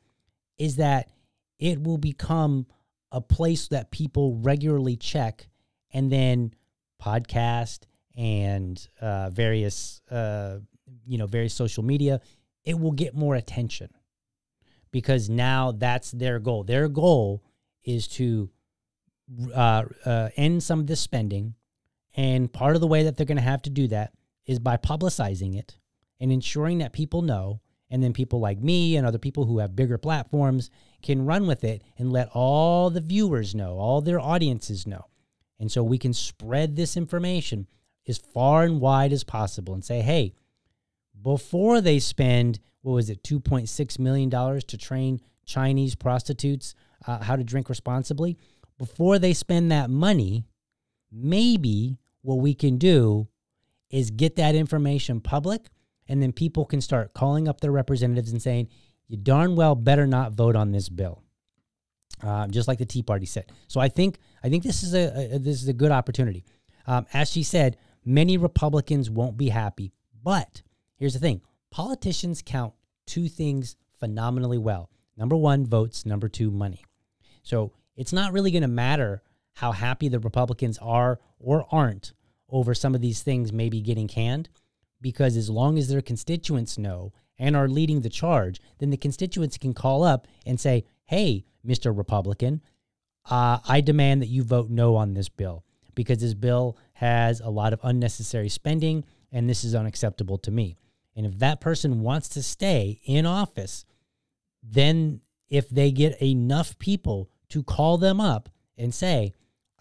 is that it will become a place that people regularly check, and then podcast and various, you know, various social media, it will get more attention because now that's their goal. Their goal is to end some of this spending, and part of the way that they're going to have to do that is by publicizing it and ensuring that people know. And then people like me and other people who have bigger platforms can run with it and let all the viewers know, all their audiences know. And so we can spread this information as far and wide as possible and say, hey, before they spend, what was it, $2.6 million to train Chinese prostitutes how to drink responsibly, before they spend that money, maybe what we can do is get that information public. And then people can start calling up their representatives and saying, you darn well better not vote on this bill, just like the Tea Party said. So I think this is a good opportunity. As she said, many Republicans won't be happy. But here's the thing. Politicians count two things phenomenally well. Number one, votes. Number two, money. So it's not really going to matter how happy the Republicans are or aren't over some of these things maybe getting canned. Because as long as their constituents know and are leading the charge, then the constituents can call up and say, hey, Mr. Republican, I demand that you vote no on this bill because this bill has a lot of unnecessary spending, and this is unacceptable to me. And if that person wants to stay in office, then if they get enough people to call them up and say,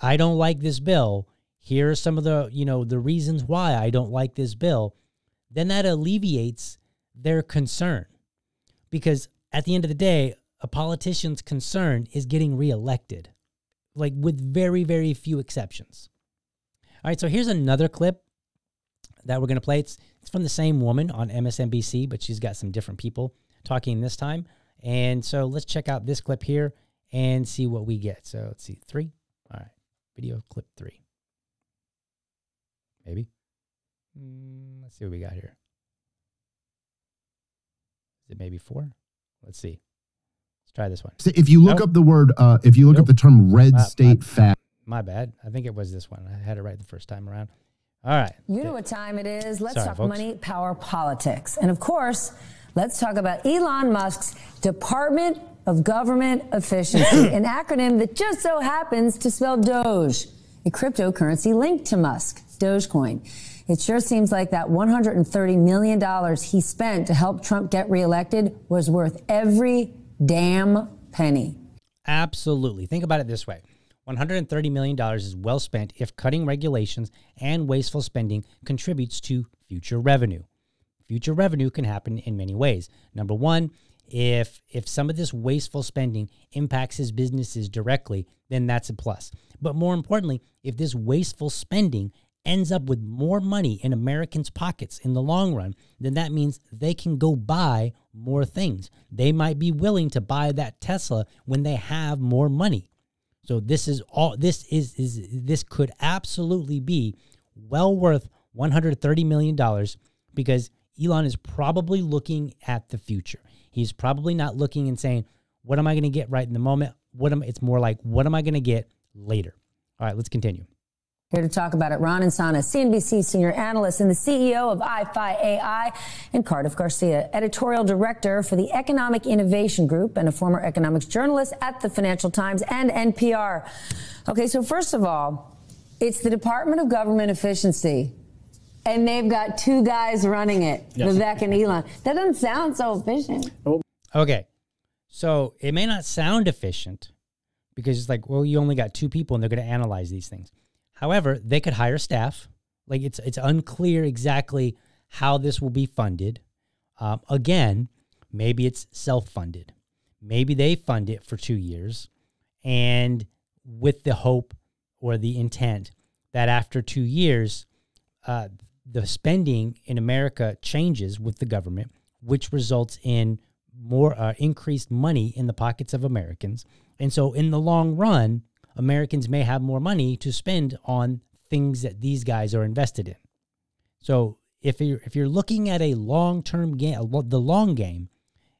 I don't like this bill, here are some of the, you know, the reasons why I don't like this bill, then that alleviates their concern. Because at the end of the day, a politician's concern is getting reelected, like with very, very few exceptions. All right, so here's another clip that we're going to play. It's from the same woman on MSNBC, but she's got some different people talking this time. And so let's check out this clip here and see what we get. So let's see, 3. All right, video clip 3. Maybe. Let's see what we got here. Is it maybe 4? Let's see. Let's try this one. So if you look up the word, if you look up the term red state fact. My bad. I think it was this one. I had it right the first time around. All right. You know what time it is. Let's talk money, power, politics. And of course, let's talk about Elon Musk's Department of Government Efficiency, an acronym that just so happens to spell Doge, a cryptocurrency linked to Musk, Dogecoin. It sure seems like that $130 million he spent to help Trump get reelected was worth every damn penny. Absolutely. Think about it this way. $130 million is well spent if cutting regulations and wasteful spending contributes to future revenue. Future revenue can happen in many ways. Number one, if some of this wasteful spending impacts his businesses directly, then that's a plus. But more importantly, if this wasteful spending ends up with more money in Americans' pockets in the long run, then that means they can go buy more things. They might be willing to buy that Tesla when they have more money. So this is all. This could absolutely be well worth $130 million because Elon is probably looking at the future. He's probably not looking and saying, "What am I going to get right in the moment?" It's more like, "What am I going to get later?" All right, let's continue. Here to talk about it, Ron Insana, CNBC senior analyst and the CEO of iFi AI, and Cardiff Garcia, editorial director for the Economic Innovation Group and a former economics journalist at the Financial Times and NPR. Okay, so first of all, it's the Department of Government Efficiency, and they've got 2 guys running it, Vivek and Elon. That doesn't sound so efficient. Okay, so it may not sound efficient because it's like, well, you only got 2 people and they're going to analyze these things. However, they could hire staff. Like it's unclear exactly how this will be funded. Again, maybe it's self-funded. Maybe they fund it for 2 years and with the hope or the intent that after 2 years, the spending in America changes with the government, which results in more increased money in the pockets of Americans. And so in the long run, Americans may have more money to spend on things that these guys are invested in. So if you're looking at a long-term game, the long game,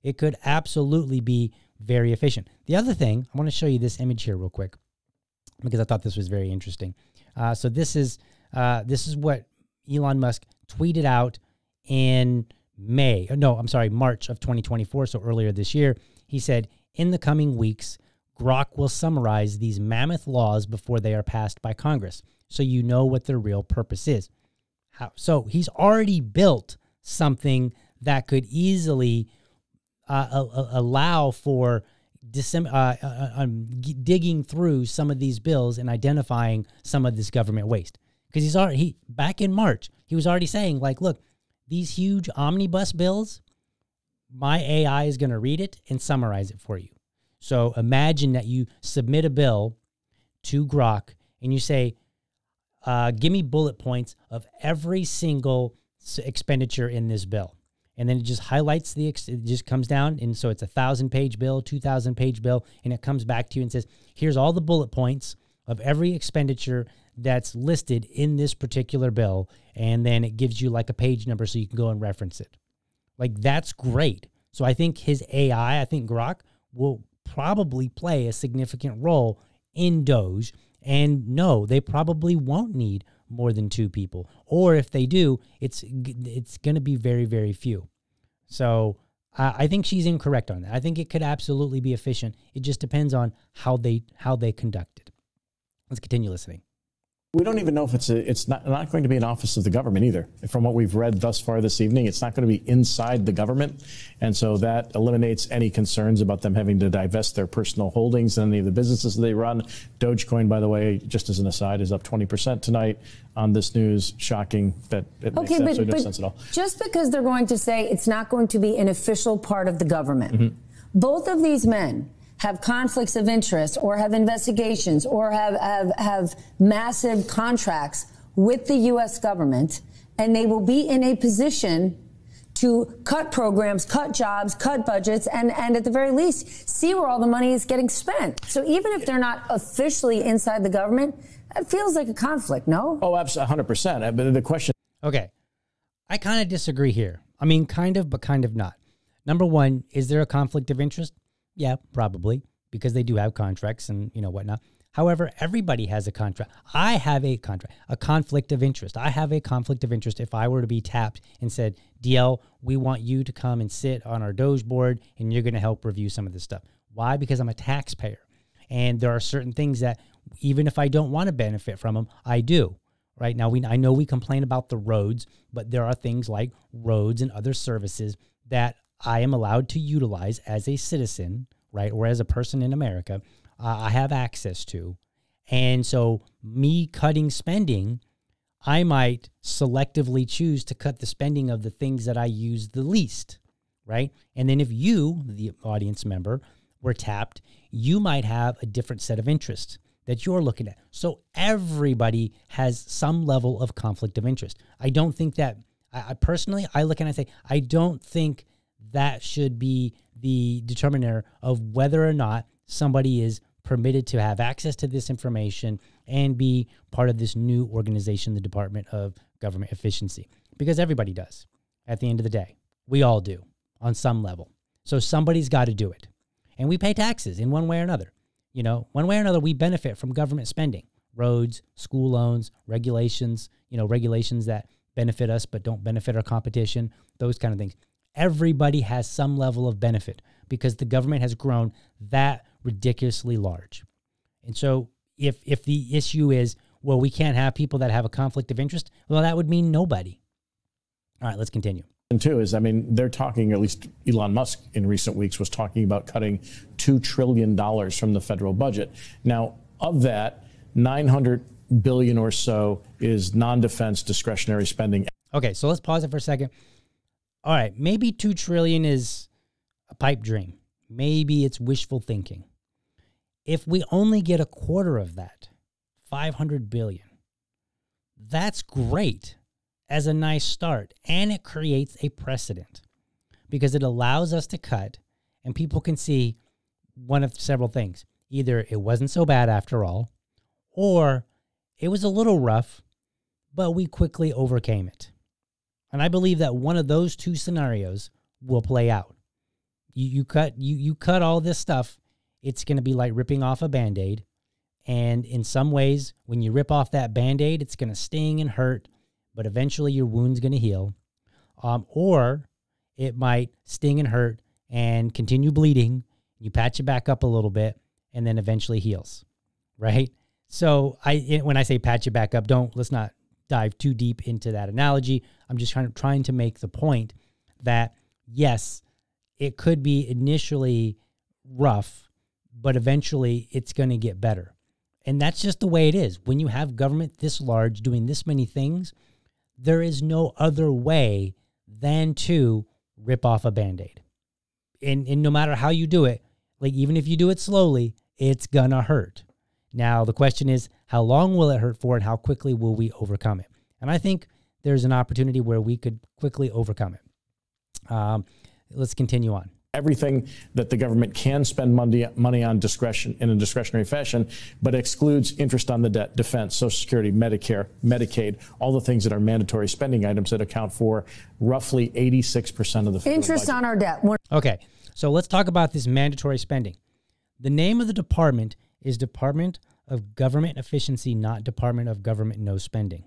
it could absolutely be very efficient. The other thing, I want to show you this image here real quick because I thought this was very interesting. So this is what Elon Musk tweeted out in March of 2024, so earlier this year. He said, "In the coming weeks, Grok will summarize these mammoth laws before they are passed by Congress, so you know what their real purpose is." So he's already built something that could easily allow for digging through some of these bills and identifying some of this government waste. Because he's already, back in March, he was already saying, like, look, these huge omnibus bills, my AI is going to read it and summarize it for you. So imagine that you submit a bill to Grok and you say, give me bullet points of every single expenditure in this bill. And then it just highlights it just comes down. And so it's a 1,000-page bill, 2,000-page bill, and it comes back to you and says, here's all the bullet points of every expenditure that's listed in this particular bill. And then it gives you like a page number so you can go and reference it. Like, that's great. So I think his AI, I think Grok will probably play a significant role in Doge. And no, they probably won't need more than 2 people. Or if they do, it's going to be very, very few. So I think she's incorrect on that. I think it could absolutely be efficient. It just depends on how they conduct it. Let's continue listening. We don't even know if it's a, it's not going to be an office of the government either. From what we've read thus far this evening, it's not going to be inside the government. And so that eliminates any concerns about them having to divest their personal holdings and any of the businesses they run. Dogecoin, by the way, just as an aside, is up 20% tonight on this news. Shocking that it makes absolutely no sense at all. Just because they're going to say it's not going to be an official part of the government, both of these men have conflicts of interest or have investigations or have massive contracts with the U.S. government, and they will be in a position to cut programs, cut jobs, cut budgets, and at the very least, see where all the money is getting spent. So even if they're not officially inside the government, it feels like a conflict, no? Oh, absolutely, 100%. But the question... Okay. I kind of disagree here. I mean, kind of, but kind of not. Number one, is there a conflict of interest? Yeah, probably, because they do have contracts and, you know, whatnot. However, everybody has a contract. I have a contract, a conflict of interest. I have a conflict of interest if I were to be tapped and said, DL, we want you to come and sit on our Doge board and you're going to help review some of this stuff. Why? Because I'm a taxpayer. And there are certain things that even if I don't want to benefit from them, I do. Right now, I know we complain about the roads, but there are things like roads and other services that I am allowed to utilize as a citizen, right, or as a person in America, I have access to. And so me cutting spending, I might selectively choose to cut the spending of the things that I use the least, right? And then if you, the audience member, were tapped, you might have a different set of interests that you're looking at. So everybody has some level of conflict of interest. I don't think that, I personally, I look and I say, I don't think that should be the determiner of whether or not somebody is permitted to have access to this information and be part of this new organization, the Department of Government Efficiency, because everybody does at the end of the day. We all do on some level. So somebody's got to do it. And we pay taxes in one way or another. You know, one way or another, we benefit from government spending, roads, school loans, regulations, you know, regulations that benefit us but don't benefit our competition, those kind of things. Everybody has some level of benefit because the government has grown that ridiculously large. And so if the issue is, well, we can't have people that have a conflict of interest, well, that would mean nobody. All right, let's continue. And two is, I mean, they're talking, at least Elon Musk in recent weeks was talking about cutting $2 trillion from the federal budget. Now, of that, $900 billion or so is non-defense discretionary spending. Okay, so let's pause it for a second. All right, maybe $2 trillion is a pipe dream. Maybe it's wishful thinking. If we only get a quarter of that, $500 billion, that's great as a nice start, and it creates a precedent because it allows us to cut, and people can see one of several things. Either it wasn't so bad after all, or it was a little rough, but we quickly overcame it. And I believe that one of those two scenarios will play out. You cut all this stuff, it's going to be like ripping off a Band-Aid. And in some ways, when you rip off that Band-Aid, it's going to sting and hurt, but eventually your wound's going to heal. Or it might sting and hurt and continue bleeding. You patch it back up a little bit and then eventually heals, right? So when I say patch it back up, let's not dive too deep into that analogy. I'm just trying to make the point that, yes, it could be initially rough, but eventually it's going to get better. And that's just the way it is. When you have government this large doing this many things, there is no other way than to rip off a Band-Aid. And no matter how you do it, like even if you do it slowly, it's going to hurt. Now, the question is, how long will it hurt for and how quickly will we overcome it? And I think there's an opportunity where we could quickly overcome it. Let's continue on. Everything that the government can spend money on discretion in a discretionary fashion, but excludes interest on the debt, defense, Social Security, Medicare, Medicaid, all the things that are mandatory spending items that account for roughly 86% of the federal interest budget. On our debt. Okay, so let's talk about this mandatory spending. The name of the department is Department of Government Efficiency, not Department of Government No Spending.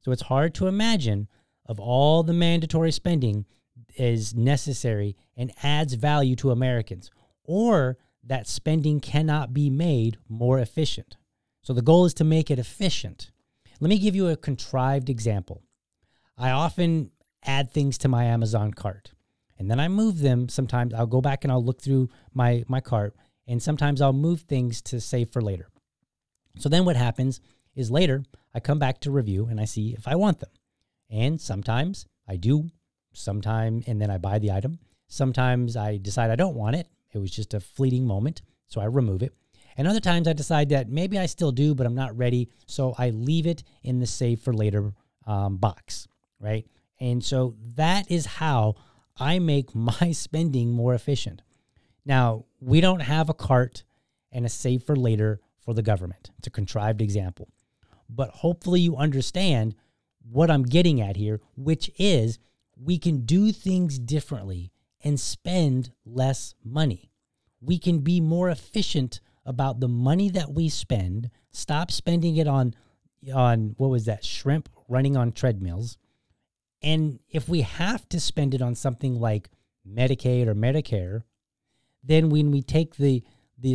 So it's hard to imagine of all the mandatory spending is necessary and adds value to Americans, or that spending cannot be made more efficient. So the goal is to make it efficient. Let me give you a contrived example. I often add things to my Amazon cart, and then I move them. Sometimes I'll go back and I'll look through my cart, and sometimes I'll move things to save for later. So then what happens is later I come back to review and I see if I want them. And sometimes I do, and then I buy the item. Sometimes I decide I don't want it. It was just a fleeting moment, so I remove it. And other times I decide that maybe I still do, but I'm not ready, so I leave it in the save for later box, right? And so that is how I make my spending more efficient. Now, we don't have a cart and a save for later for the government. It's a contrived example. But hopefully you understand what I'm getting at here, which is we can do things differently and spend less money. We can be more efficient about the money that we spend, stop spending it on what was that, shrimp running on treadmills. And if we have to spend it on something like Medicaid or Medicare, then when we take the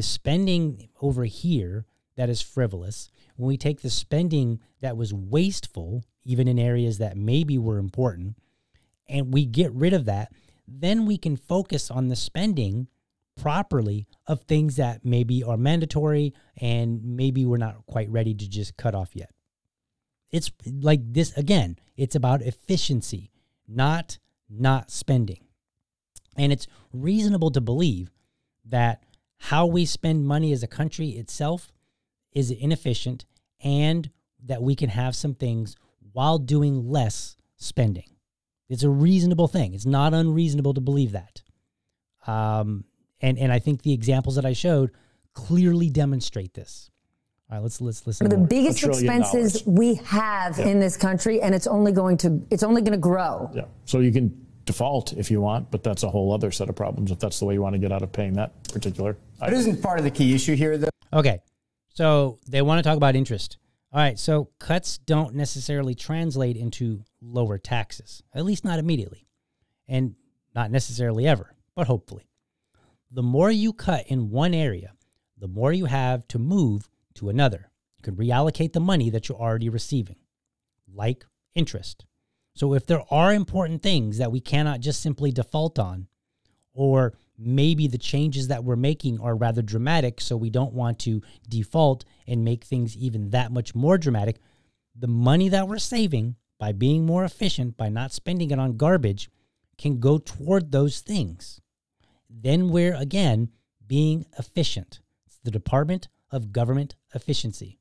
spending over here that is frivolous, when we take the spending that was wasteful, even in areas that maybe were important, and we get rid of that, then we can focus on the spending properly of things that maybe are mandatory and maybe we're not quite ready to just cut off yet. It's like this, again, it's about efficiency, not spending. And it's reasonable to believe that how we spend money as a country itself is inefficient and that we can have some things while doing less spending. It's a reasonable thing. It's not unreasonable to believe that. And I think the examples that I showed clearly demonstrate this. All right, let's listen. The biggest expenses we have in this country, and it's only going to grow. Yeah. So you can default if you want, but that's a whole other set of problems if that's the way you want to get out of paying that particular item. That isn't part of the key issue here, though. Okay. So they want to talk about interest. All right. So cuts don't necessarily translate into lower taxes, at least not immediately, and not necessarily ever, but hopefully. The more you cut in one area, the more you have to move to another. You can reallocate the money that you're already receiving, like interest. So if there are important things that we cannot just simply default on, or maybe the changes that we're making are rather dramatic, so we don't want to default and make things even that much more dramatic, the money that we're saving by being more efficient, by not spending it on garbage, can go toward those things. Then we're, again, being efficient. It's the Department of Government Efficiency.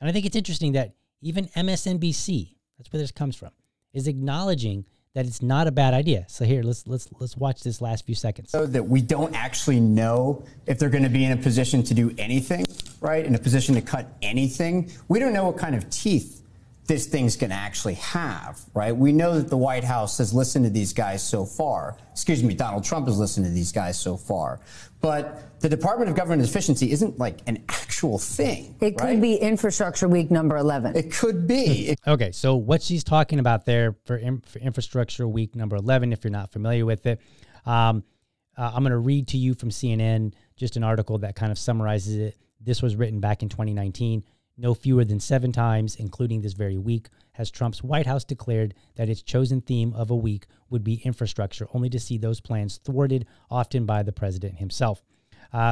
And I think it's interesting that even MSNBC, that's where this comes from, is acknowledging that it's not a bad idea. So here, let's watch this last few seconds. So that we don't actually know if they're going to be in a position to do anything, right? In a position to cut anything. We don't know what kind of teeth this thing's going to actually have, right? We know that the White House has listened to these guys so far. Excuse me, Donald Trump has listened to these guys so far. But the Department of Government Efficiency isn't like an actual thing. It could be Infrastructure Week number 11. It could be. Okay, so what she's talking about there for Infrastructure Week number 11, if you're not familiar with it, I'm going to read to you from CNN just an article that kind of summarizes it. This was written back in 2019. No fewer than 7 times, including this very week, has Trump's White House declared that its chosen theme of a week would be infrastructure, only to see those plans thwarted, often by the president himself.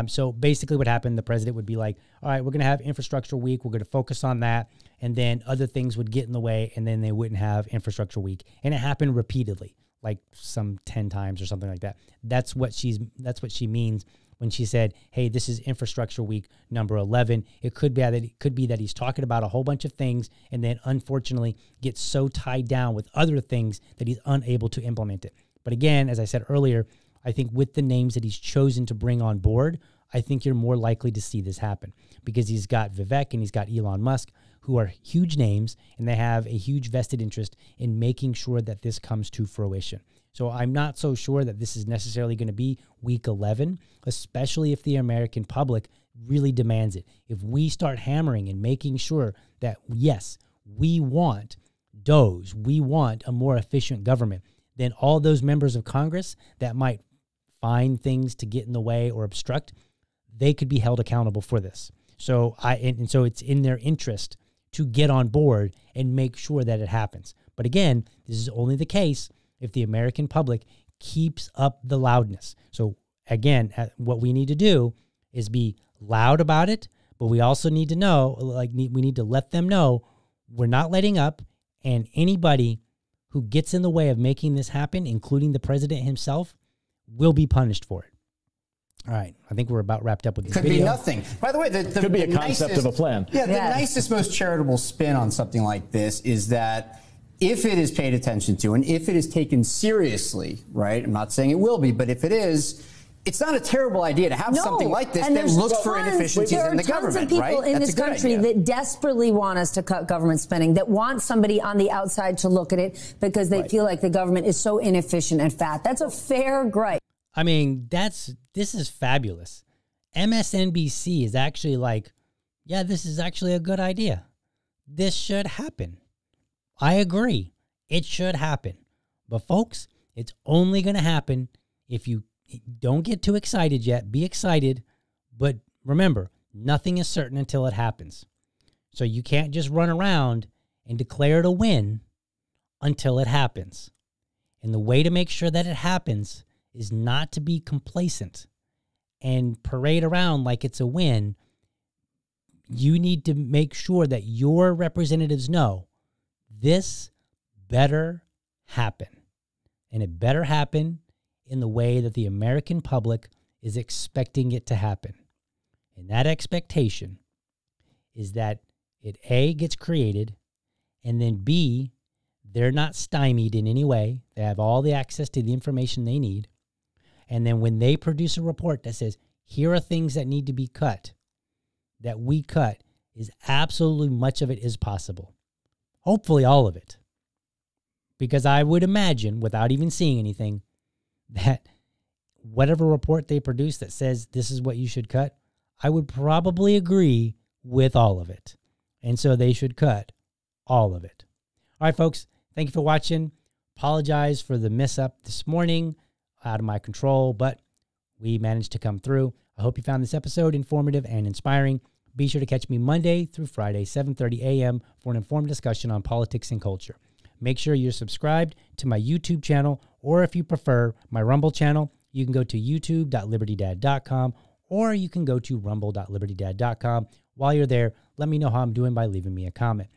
So basically what happened, the president would be like, all right, we're going to have Infrastructure Week. We're going to focus on that. And then other things would get in the way, and then they wouldn't have Infrastructure Week. And it happened repeatedly, like some 10 times or something like that. That's what she means when she said, hey, this is Infrastructure Week number 11, it could be that he's talking about a whole bunch of things and then unfortunately gets so tied down with other things that he's unable to implement it. But again, as I said earlier, I think with the names that he's chosen to bring on board, I think you're more likely to see this happen because he's got Vivek and he's got Elon Musk, who are huge names, and they have a huge vested interest in making sure that this comes to fruition. So I'm not so sure that this is necessarily going to be week 11, especially if the American public really demands it. If we start hammering and making sure that, yes, we want Doge, we want a more efficient government, then all those members of Congress that might find things to get in the way or obstruct, they could be held accountable for this. So it's in their interest to get on board and make sure that it happens. But again, this is only the case if the American public keeps up the loudness. So again, what we need to do is be loud about it, but we also need to know, like, we need to let them know we're not letting up, and anybody who gets in the way of making this happen, including the president himself, will be punished for it. All right, I think we're about wrapped up with this video. Could be nothing. By the way, the could be a concept of a plan. Yeah, the nicest, most charitable spin on something like this is that if it is paid attention to and if it is taken seriously, right? I'm not saying it will be, but if it is, it's not a terrible idea to have something like this that looks for inefficiencies in the government, right? There are tons of people in this country that desperately want us to cut government spending, that want somebody on the outside to look at it because they feel like the government is so inefficient and fat. That's a fair gripe. I mean, this is fabulous. MSNBC is actually like, yeah, this is actually a good idea. This should happen. I agree. It should happen. But folks, it's only going to happen if you don't get too excited yet. Be excited. But remember, nothing is certain until it happens. So you can't just run around and declare it a win until it happens. And the way to make sure that it happens is not to be complacent and parade around like it's a win. You need to make sure that your representatives know this better happen. And it better happen in the way that the American public is expecting it to happen. And that expectation is that it A, gets created, and then B, they're not stymied in any way. They have all the access to the information they need. And then when they produce a report that says, here are things that need to be cut, that we cut, is absolutely much of it is possible. Hopefully all of it. Because I would imagine, without even seeing anything, that whatever report they produce that says this is what you should cut, I would probably agree with all of it. And so they should cut all of it. All right, folks, thank you for watching. Apologize for the mess up this morning. Out of my control, but we managed to come through. I hope you found this episode informative and inspiring. Be sure to catch me Monday through Friday, 7:30 a.m. for an informed discussion on politics and culture. Make sure you're subscribed to my YouTube channel, or if you prefer, my Rumble channel. You can go to youtube.libertydad.com, or you can go to rumble.libertydad.com. While you're there, let me know how I'm doing by leaving me a comment.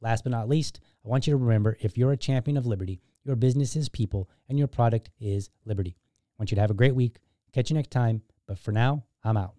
Last but not least, I want you to remember, if you're a champion of liberty, your business is people, and your product is liberty. I want you to have a great week. Catch you next time. But for now, I'm out.